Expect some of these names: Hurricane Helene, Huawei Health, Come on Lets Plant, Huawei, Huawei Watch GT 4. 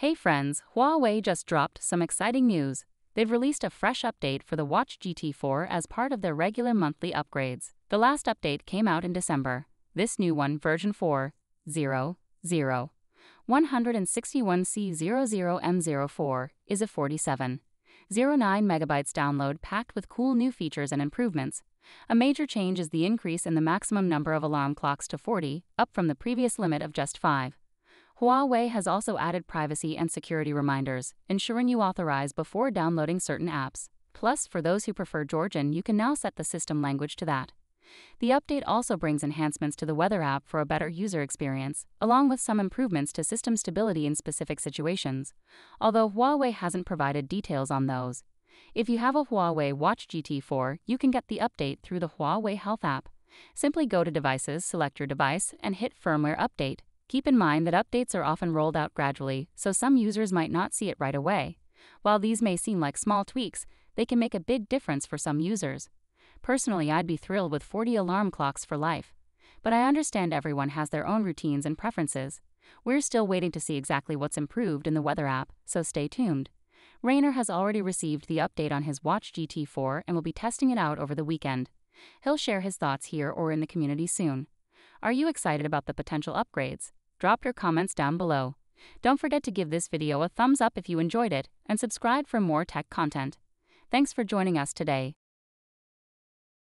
Hey friends, Huawei just dropped some exciting news. They've released a fresh update for the Watch GT 4 as part of their regular monthly upgrades. The last update came out in December. This new one, version 4.0.0.161C00M04, is a 47.09 megabytes download packed with cool new features and improvements. A major change is the increase in the maximum number of alarm clocks to 40, up from the previous limit of just 5. Huawei has also added privacy and security reminders, ensuring you authorize before downloading certain apps. Plus, for those who prefer Georgian, you can now set the system language to that. The update also brings enhancements to the weather app for a better user experience, along with some improvements to system stability in specific situations, although Huawei hasn't provided details on those. If you have a Huawei Watch GT 4, you can get the update through the Huawei Health app. Simply go to Devices, select your device, and hit Firmware Update. Keep in mind that updates are often rolled out gradually, so some users might not see it right away. While these may seem like small tweaks, they can make a big difference for some users. Personally, I'd be thrilled with 40 alarm clocks for life. But I understand everyone has their own routines and preferences. We're still waiting to see exactly what's improved in the weather app, so stay tuned. Rainer has already received the update on his Watch GT 4 and will be testing it out over the weekend. He'll share his thoughts here or in the community soon. Are you excited about the potential upgrades? Drop your comments down below. Don't forget to give this video a thumbs up if you enjoyed it, and subscribe for more tech content. Thanks for joining us today.